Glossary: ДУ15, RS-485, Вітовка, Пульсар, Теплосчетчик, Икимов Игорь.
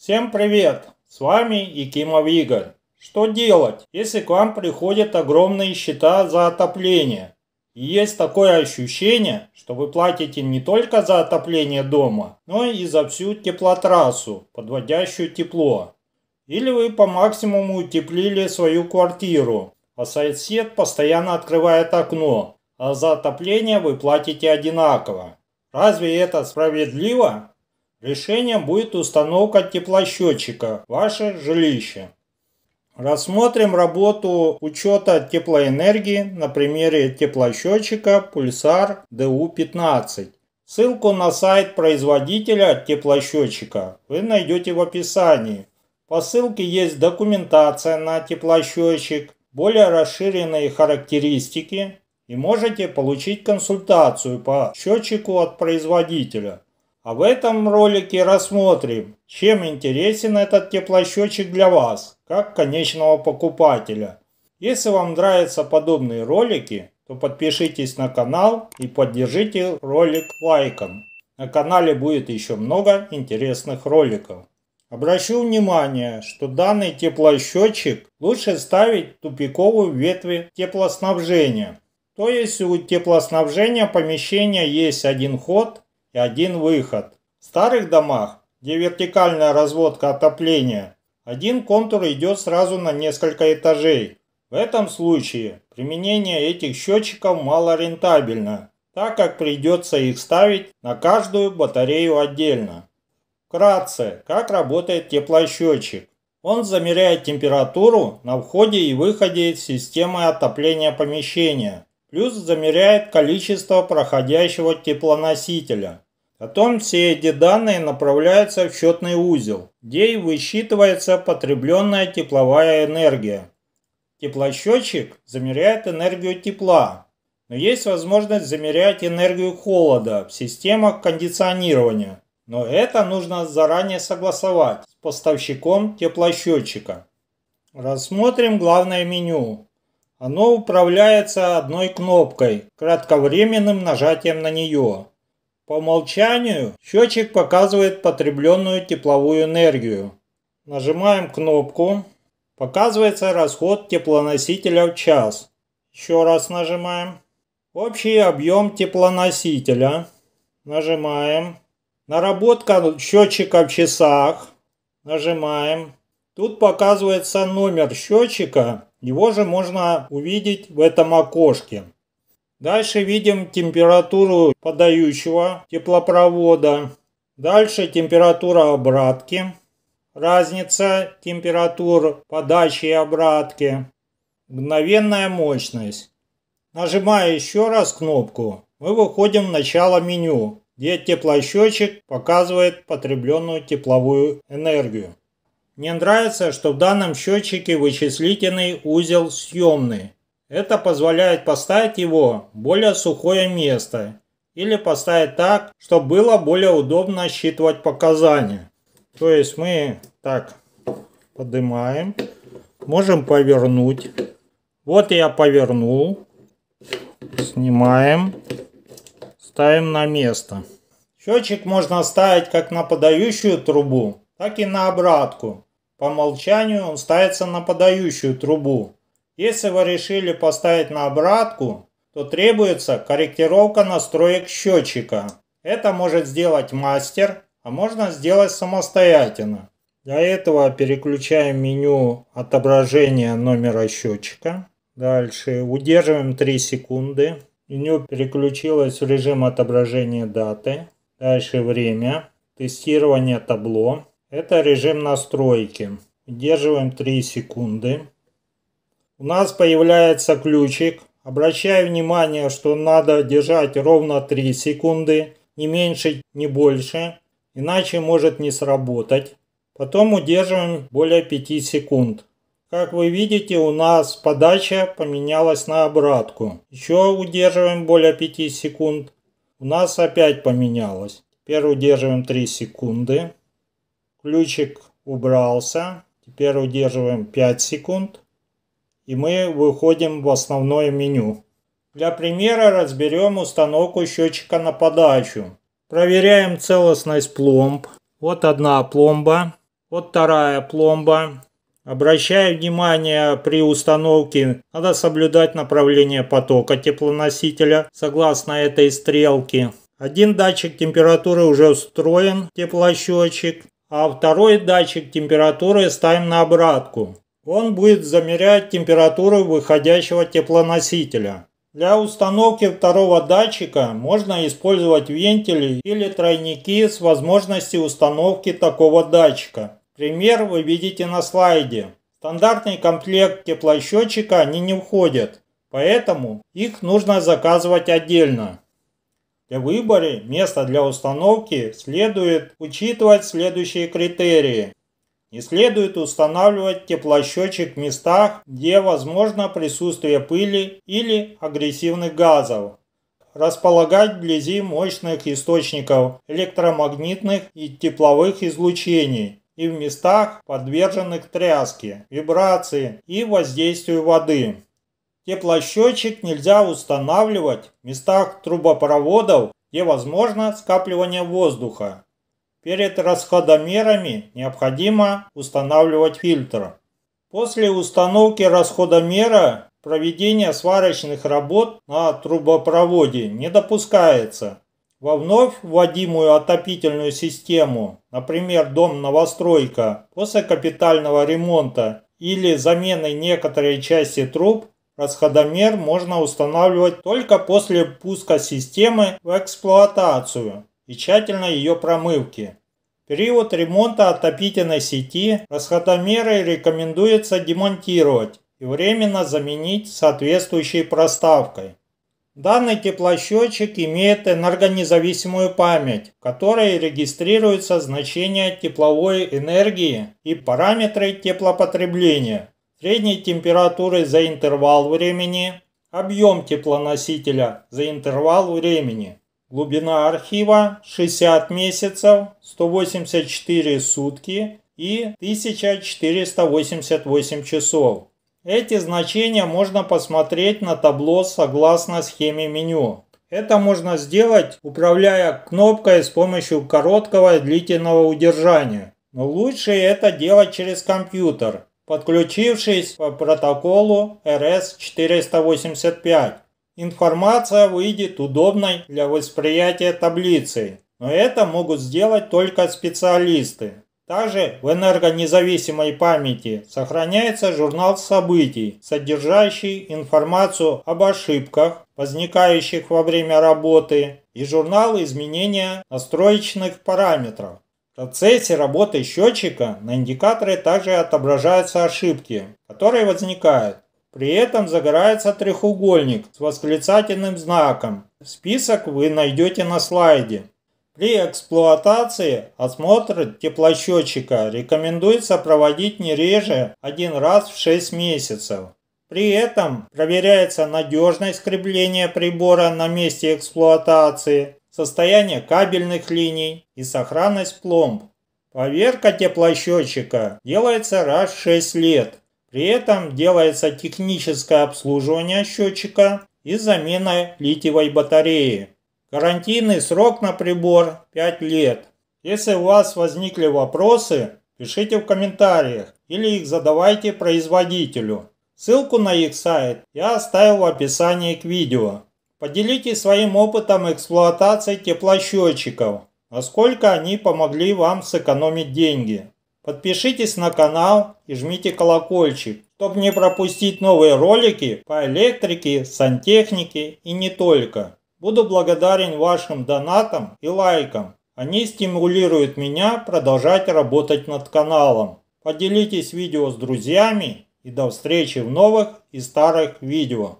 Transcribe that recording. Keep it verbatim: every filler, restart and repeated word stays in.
Всем привет! С вами Икимов Игорь. Что делать, если к вам приходят огромные счета за отопление? И есть такое ощущение, что вы платите не только за отопление дома, но и за всю теплотрассу, подводящую тепло. Или вы по максимуму утеплили свою квартиру, а сосед постоянно открывает окно, а за отопление вы платите одинаково. Разве это справедливо? Решением будет установка теплосчетчика в ваше жилище. Рассмотрим работу учета теплоэнергии на примере теплосчетчика Пульсар ди ю пятнадцать. Ссылку на сайт производителя теплосчетчика вы найдете в описании. По ссылке есть документация на теплосчетчик, более расширенные характеристики и можете получить консультацию по счетчику от производителя. А в этом ролике рассмотрим, чем интересен этот теплосчетчик для вас, как конечного покупателя. Если вам нравятся подобные ролики, то подпишитесь на канал и поддержите ролик лайком. На канале будет еще много интересных роликов. Обращу внимание, что данный теплосчетчик лучше ставить в тупиковую ветви теплоснабжения. То есть у теплоснабжения помещения есть один ход и один выход. В старых домах, где вертикальная разводка отопления, один контур идет сразу на несколько этажей. В этом случае применение этих счетчиков малорентабельно, так как придется их ставить на каждую батарею отдельно. Вкратце, как работает теплосчетчик. Он замеряет температуру на входе и выходе из системы отопления помещения. Плюс замеряет количество проходящего теплоносителя. Потом все эти данные направляются в счетный узел, где и высчитывается потребленная тепловая энергия. Теплосчетчик замеряет энергию тепла, но есть возможность замерять энергию холода в системах кондиционирования. Но это нужно заранее согласовать с поставщиком теплосчетчика. Рассмотрим главное меню. Оно управляется одной кнопкой, кратковременным нажатием на нее. По умолчанию счетчик показывает потребленную тепловую энергию. Нажимаем кнопку. Показывается расход теплоносителя в час. Еще раз нажимаем. Общий объем теплоносителя. Нажимаем. Наработка счетчика в часах. Нажимаем. Тут показывается номер счетчика. Его же можно увидеть в этом окошке. Дальше видим температуру подающего теплопровода. Дальше температура обратки. Разница температур подачи и обратки. Мгновенная мощность. Нажимая еще раз кнопку, мы выходим в начало меню, где теплосчетчик показывает потребленную тепловую энергию. Мне нравится, что в данном счетчике вычислительный узел съемный. Это позволяет поставить его в более сухое место или поставить так, чтобы было более удобно считывать показания. То есть мы так поднимаем, можем повернуть. Вот я повернул, снимаем, ставим на место. Счетчик можно ставить как на подающую трубу, так и на обратку. По умолчанию он ставится на подающую трубу. Если вы решили поставить на обратку, то требуется корректировка настроек счетчика. Это может сделать мастер, а можно сделать самостоятельно. Для этого переключаем меню отображения номера счетчика. Дальше удерживаем три секунды. Меню переключилось в режим отображения даты. Дальше время. Тестирование табло. Это режим настройки. Удерживаем три секунды. У нас появляется ключик. Обращаю внимание, что надо держать ровно три секунды. Не меньше, не больше. Иначе может не сработать. Потом удерживаем более пяти секунд. Как вы видите, у нас подача поменялась на обратку. Еще удерживаем более пяти секунд. У нас опять поменялось. Теперь удерживаем три секунды. Ключик убрался. Теперь удерживаем пять секунд. И мы выходим в основное меню. Для примера разберем установку счетчика на подачу. Проверяем целостность пломб. Вот одна пломба. Вот вторая пломба. Обращаю внимание, при установке надо соблюдать направление потока теплоносителя согласно этой стрелке. Один датчик температуры уже встроен в теплосчетчик, а второй датчик температуры ставим на обратку. Он будет замерять температуру выходящего теплоносителя. Для установки второго датчика можно использовать вентили или тройники с возможностью установки такого датчика. Пример вы видите на слайде. В стандартный комплект теплосчетчика они не входят, поэтому их нужно заказывать отдельно. При выборе места для установки следует учитывать следующие критерии. Не следует устанавливать теплосчетчик в местах, где возможно присутствие пыли или агрессивных газов. Располагать вблизи мощных источников электромагнитных и тепловых излучений и в местах, подверженных тряске, вибрации и воздействию воды. Теплосчетчик нельзя устанавливать в местах трубопроводов, где возможно скапливание воздуха. Перед расходомерами необходимо устанавливать фильтр. После установки расходомера проведение сварочных работ на трубопроводе не допускается. Во вновь вводимую отопительную систему, например, дом-новостройка, после капитального ремонта или замены некоторой части труб, расходомер можно устанавливать только после пуска системы в эксплуатацию и тщательной ее промывки. В период ремонта отопительной сети расходомеры рекомендуется демонтировать и временно заменить соответствующей проставкой. Данный теплосчетчик имеет энергонезависимую память, в которой регистрируются значения тепловой энергии и параметры теплопотребления, средней температуры за интервал времени, объем теплоносителя за интервал времени, глубина архива шестьдесят месяцев, сто восемьдесят четыре сутки и тысяча четыреста восемьдесят восемь часов. Эти значения можно посмотреть на табло согласно схеме меню. Это можно сделать, управляя кнопкой с помощью короткого и длительного удержания. Но лучше это делать через компьютер, подключившись по протоколу эр эс четыреста восемьдесят пять. Информация выйдет удобной для восприятия таблицей, но это могут сделать только специалисты. Также в энергонезависимой памяти сохраняется журнал событий, содержащий информацию об ошибках, возникающих во время работы, и журнал изменения настроечных параметров. В процессе работы счетчика на индикаторе также отображаются ошибки, которые возникают. При этом загорается треугольник с восклицательным знаком. Список вы найдете на слайде. При эксплуатации осмотр теплосчетчика рекомендуется проводить не реже один раз в шесть месяцев. При этом проверяется надежность крепления прибора на месте эксплуатации, состояние кабельных линий и сохранность пломб. Проверка теплосчетчика делается раз в шесть лет. При этом делается техническое обслуживание счетчика и замена литиевой батареи. Гарантийный срок на прибор пять лет. Если у вас возникли вопросы, пишите в комментариях или их задавайте производителю. Ссылку на их сайт я оставил в описании к видео. Поделитесь своим опытом эксплуатации теплосчетчиков, насколько они помогли вам сэкономить деньги. Подпишитесь на канал и жмите колокольчик, чтобы не пропустить новые ролики по электрике, сантехнике и не только. Буду благодарен вашим донатам и лайкам. Они стимулируют меня продолжать работать над каналом. Поделитесь видео с друзьями и до встречи в новых и старых видео.